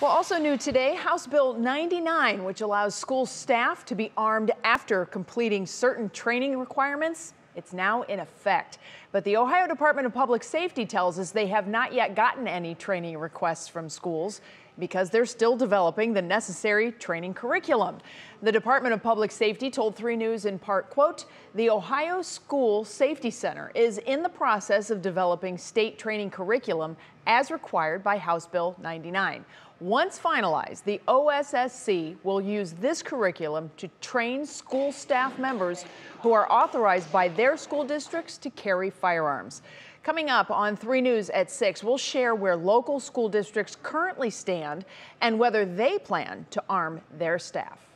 Well, also new today, House Bill 99, which allows school staff to be armed after completing certain training requirements. It's now in effect. But the Ohio Department of Public Safety tells us they have not yet gotten any training requests from schools because they're still developing the necessary training curriculum. The Department of Public Safety told 3News in part, quote, "The Ohio School Safety Center is in the process of developing state training curriculum as required by House Bill 99. Once finalized, the OSSC will use this curriculum to train school staff members who are authorized by their school districts to carry firearms." Coming up on 3 News at 6, we'll share where local school districts currently stand and whether they plan to arm their staff.